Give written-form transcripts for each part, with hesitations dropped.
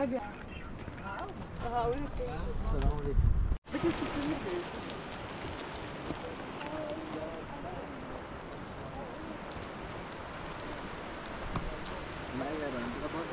va bien. Ah oui, ok. Ça va, on les peut-être que tu peux venir. Yeah.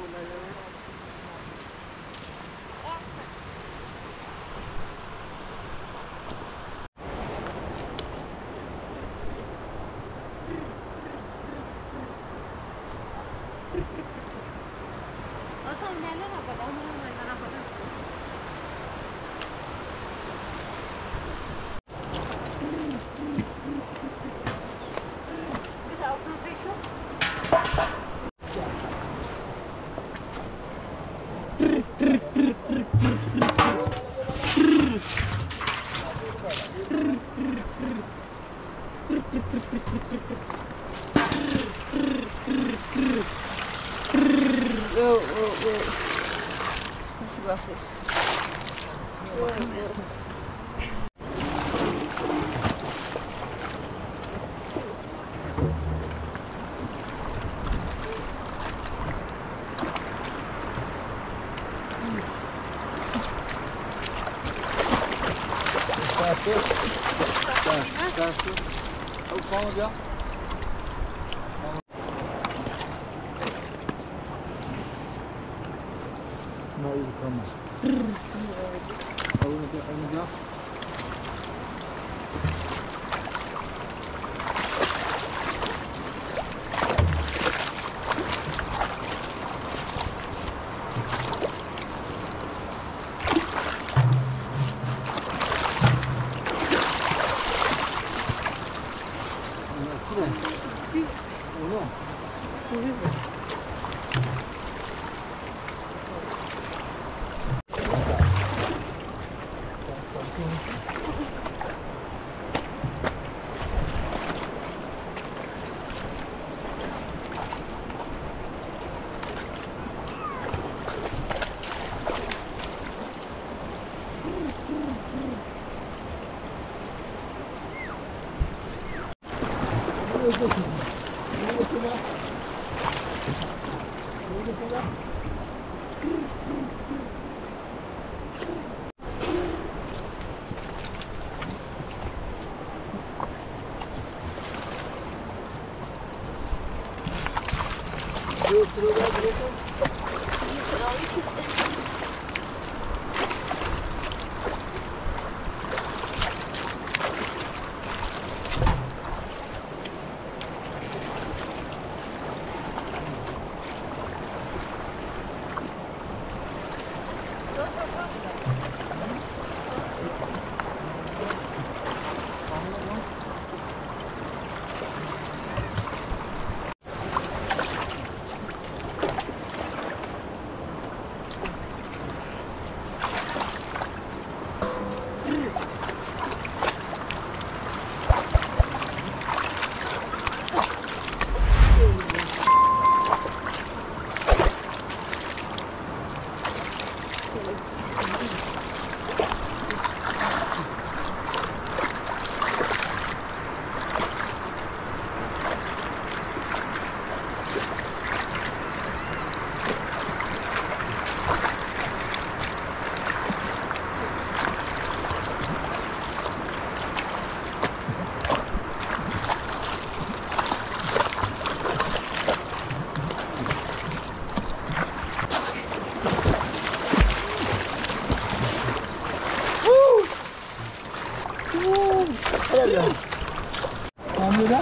Bunlar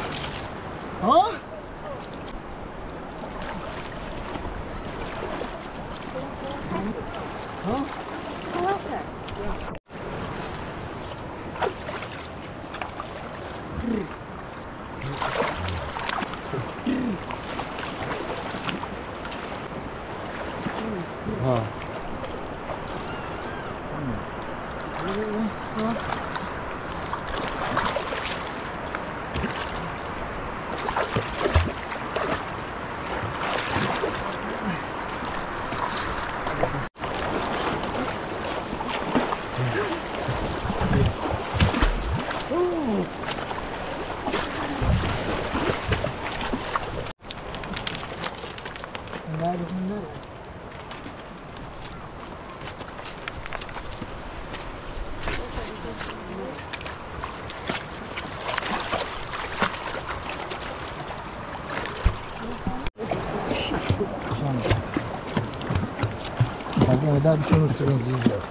daha bir şey olursa diyeceğim.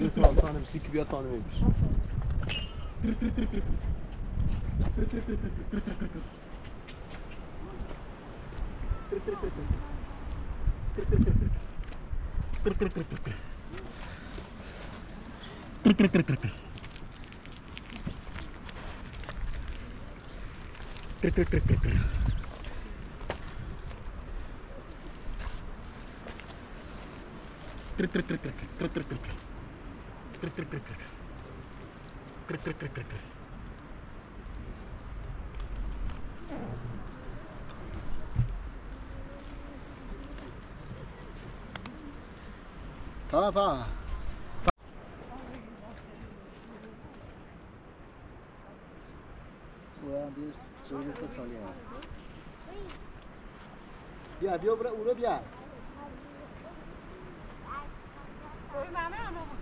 Lütfen tanrım, sikibiyat tanrımıymış. Tamam. Bir söylese çalıyor. Ya bir ora bura bir. Oy mama.